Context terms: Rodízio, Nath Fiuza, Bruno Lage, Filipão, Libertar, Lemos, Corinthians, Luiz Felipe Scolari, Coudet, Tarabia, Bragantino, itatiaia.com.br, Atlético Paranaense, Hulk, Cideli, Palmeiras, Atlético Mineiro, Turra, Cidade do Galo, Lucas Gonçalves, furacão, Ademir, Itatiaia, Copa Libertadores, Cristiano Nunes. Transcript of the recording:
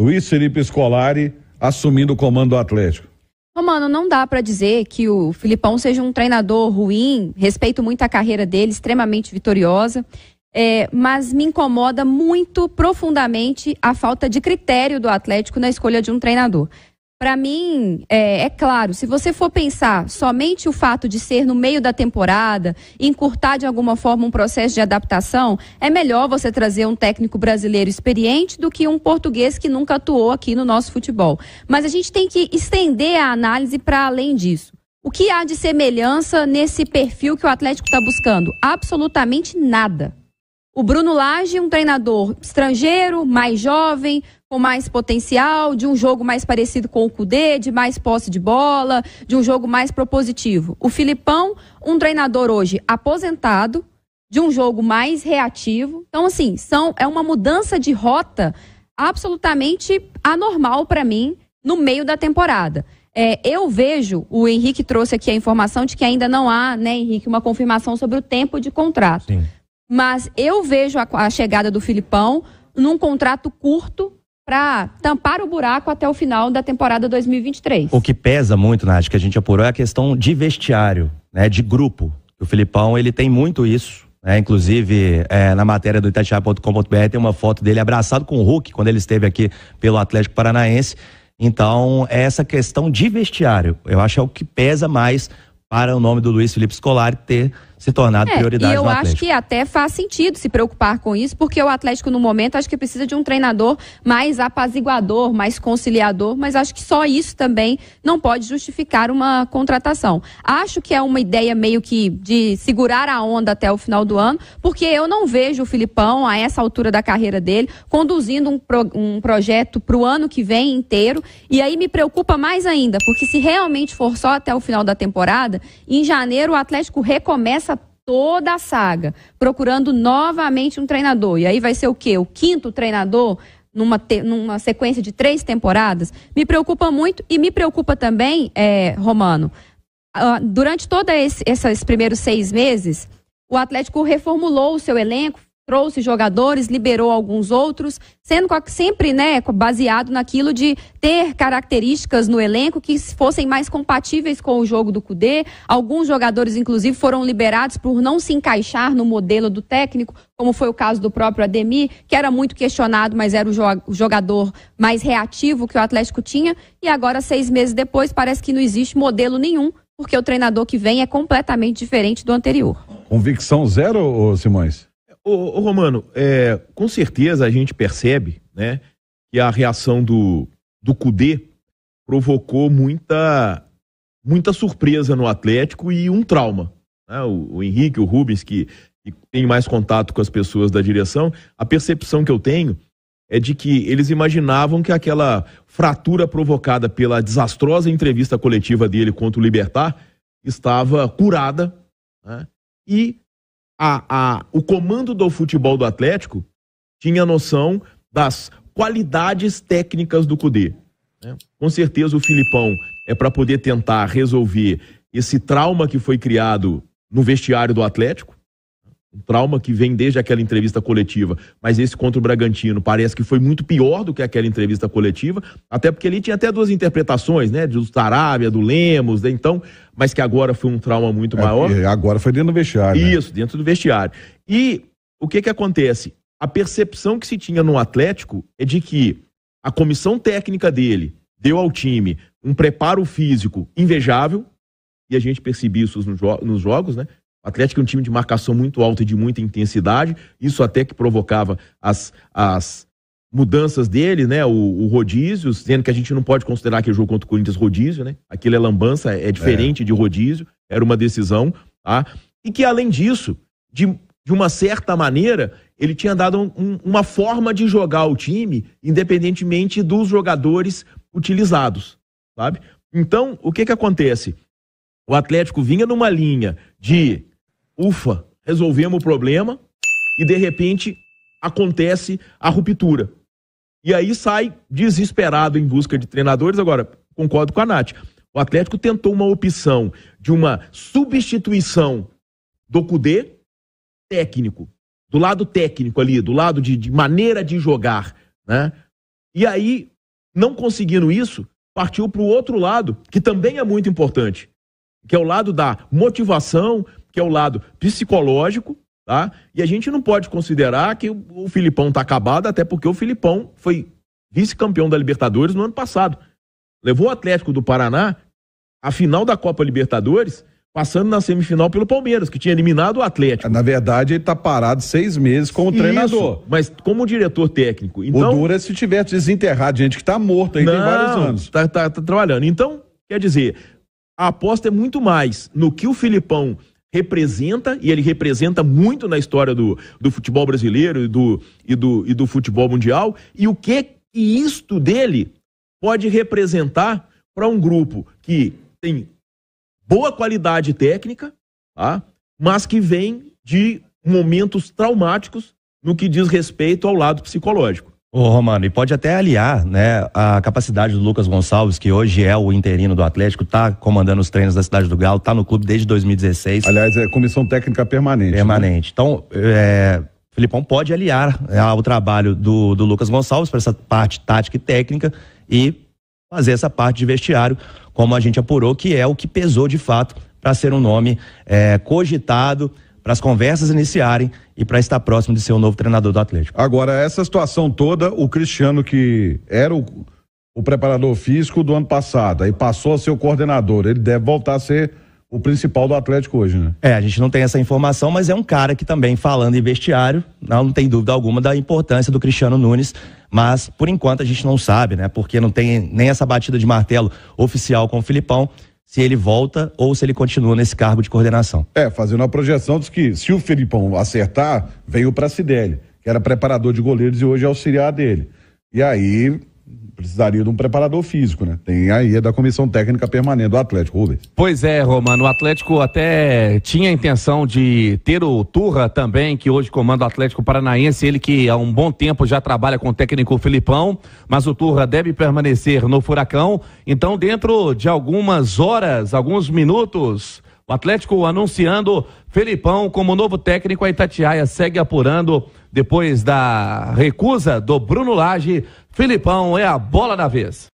Luiz Felipe Scolari assumindo o comando do Atlético? Romano, não dá pra dizer que o Filipão seja um treinador ruim, respeito muito a carreira dele, extremamente vitoriosa, mas me incomoda muito profundamente a falta de critério do Atlético na escolha de um treinador. Para mim, é claro, se você for pensar somente o fato de ser no meio da temporada, encurtar de alguma forma um processo de adaptação, é melhor você trazer um técnico brasileiro experiente do que um português que nunca atuou aqui no nosso futebol. Mas a gente tem que estender a análise para além disso. O que há de semelhança nesse perfil que o Atlético está buscando? Absolutamente nada. O Bruno Lage, um treinador estrangeiro, mais jovem, com mais potencial, de um jogo mais parecido com o Coudet, de mais posse de bola, de um jogo mais propositivo. O Filipão, um treinador hoje aposentado, de um jogo mais reativo. Então, assim, é uma mudança de rota absolutamente anormal para mim no meio da temporada. Eu vejo, o Henrique trouxe aqui a informação de que ainda não há, né, Henrique, uma confirmação sobre o tempo de contrato. Sim. Mas eu vejo a chegada do Filipão num contrato curto, para tampar o buraco até o final da temporada 2023. O que pesa muito, Nath, que a gente apurou, é a questão de vestiário, né, de grupo. O Filipão, ele tem muito isso, né? Inclusive, na matéria do itatiaia.com.br tem uma foto dele abraçado com o Hulk, quando ele esteve aqui pelo Atlético Paranaense. Então, essa questão de vestiário, eu acho que é o que pesa mais para o nome do Luiz Felipe Scolari ter se tornado prioridade no Atlético. E eu acho que até faz sentido se preocupar com isso, porque o Atlético, no momento, acho que precisa de um treinador mais apaziguador, mais conciliador, mas acho que só isso também não pode justificar uma contratação. Acho que é uma ideia meio que de segurar a onda até o final do ano, porque eu não vejo o Filipão, a essa altura da carreira dele, conduzindo um projeto para o ano que vem inteiro, e aí me preocupa mais ainda, porque se realmente for só até o final da temporada, em janeiro o Atlético recomeça toda a saga, procurando novamente um treinador. E aí vai ser o quê? O quinto treinador numa sequência de 3 temporadas? Me preocupa muito e me preocupa também, Romano, durante todos esses primeiros 6 meses, o Atlético reformulou o seu elenco, trouxe jogadores, liberou alguns outros, sendo sempre, né, baseado naquilo de ter características no elenco que fossem mais compatíveis com o jogo do Coudet. Alguns jogadores, inclusive, foram liberados por não se encaixar no modelo do técnico, como foi o caso do próprio Ademir, que era muito questionado, mas era o jogador mais reativo que o Atlético tinha. E agora, 6 meses depois, parece que não existe modelo nenhum, porque o treinador que vem é completamente diferente do anterior. Convicção zero, Simões? Ô Romano, com certeza a gente percebe, né, que a reação do Coudet provocou muita surpresa no Atlético e um trauma, né? O Henrique, o Rubens, que tem mais contato com as pessoas da direção, a percepção que eu tenho é de que eles imaginavam que aquela fratura provocada pela desastrosa entrevista coletiva dele contra o Libertar estava curada, né? E o comando do futebol do Atlético tinha noção das qualidades técnicas do Coudet, né? Com certeza o Filipão é para poder tentar resolver esse trauma que foi criado no vestiário do Atlético, um trauma que vem desde aquela entrevista coletiva, mas esse contra o Bragantino parece que foi muito pior do que aquela entrevista coletiva, até porque ele tinha até 2 interpretações, né, do Tarabia, do Lemos, né? Então, mas que agora foi um trauma muito maior. Agora foi dentro do vestiário. Isso, né? Dentro do vestiário. E o que que acontece? A percepção que se tinha no Atlético é de que a comissão técnica dele deu ao time um preparo físico invejável, e a gente percebia isso nos jogos, né? O Atlético é um time de marcação muito alta e de muita intensidade, isso até que provocava as mudanças dele, né? O rodízio, sendo que a gente não pode considerar que o jogo contra o Corinthians rodízio, né? Aquilo é lambança, é diferente de rodízio, era uma decisão, tá? E que além disso, de uma certa maneira, ele tinha dado uma forma de jogar o time, independentemente dos jogadores utilizados, sabe? Então, o que que acontece? O Atlético vinha numa linha de, ufa, resolvemos o problema, e de repente acontece a ruptura. E aí sai desesperado em busca de treinadores. Agora, concordo com a Nath. O Atlético tentou uma opção de uma substituição do Coudet técnico, do lado ali, do lado de maneira de jogar, né? E aí, não conseguindo isso, partiu para o outro lado, que também é muito importante, que é o lado da motivação, que é o lado psicológico, tá? E a gente não pode considerar que o Filipão está acabado, até porque o Filipão foi vice-campeão da Libertadores no ano passado. Levou o Atlético do Paraná à final da Copa Libertadores, passando na semifinal pelo Palmeiras, que tinha eliminado o Atlético. Na verdade, ele está parado 6 meses como treinador. Mas como diretor técnico. Então, o duro é se tiver desenterrado gente que está morta aí tem vários anos. Tá trabalhando. Então, quer dizer, a aposta é muito mais no que o Filipão representa, e ele representa muito na história do futebol brasileiro e do futebol mundial, e o que isto dele pode representar para um grupo que tem boa qualidade técnica, tá? Mas que vem de momentos traumáticos no que diz respeito ao lado psicológico. Ô Romano, e pode até aliar, né, a capacidade do Lucas Gonçalves, que hoje é o interino do Atlético, tá comandando os treinos da Cidade do Galo, tá no clube desde 2016. Aliás, é comissão técnica permanente. Permanente. Né? Então, o Filipão pode aliar ao trabalho do Lucas Gonçalves para essa parte tática e técnica e fazer essa parte de vestiário, como a gente apurou, que é o que pesou de fato para ser um nome cogitado, para as conversas iniciarem e para estar próximo de ser o novo treinador do Atlético. Agora, essa situação toda, o Cristiano, que era o preparador físico do ano passado, aí passou a ser o coordenador, ele deve voltar a ser o principal do Atlético hoje, né? A gente não tem essa informação, mas é um cara que também, falando em vestiário, não tem dúvida alguma da importância do Cristiano Nunes. Mas, por enquanto, a gente não sabe, né? Porque não tem nem essa batida de martelo oficial com o Filipão, se ele volta ou se ele continua nesse cargo de coordenação. Fazendo a projeção, diz que se o Filipão acertar, veio para a Cideli, que era preparador de goleiros e hoje é auxiliar dele. E aí precisaria de um preparador físico, né? Tem aí da comissão técnica permanente do Atlético, Rubens. Pois é, Romano, o Atlético até tinha a intenção de ter o Turra também, que hoje comanda o Atlético Paranaense, ele que há um bom tempo já trabalha com o técnico Filipão, mas o Turra deve permanecer no Furacão. Então, dentro de algumas horas, alguns minutos, o Atlético anunciando Filipão como novo técnico. A Itatiaia segue apurando depois da recusa do Bruno Lage. Filipão é a bola da vez.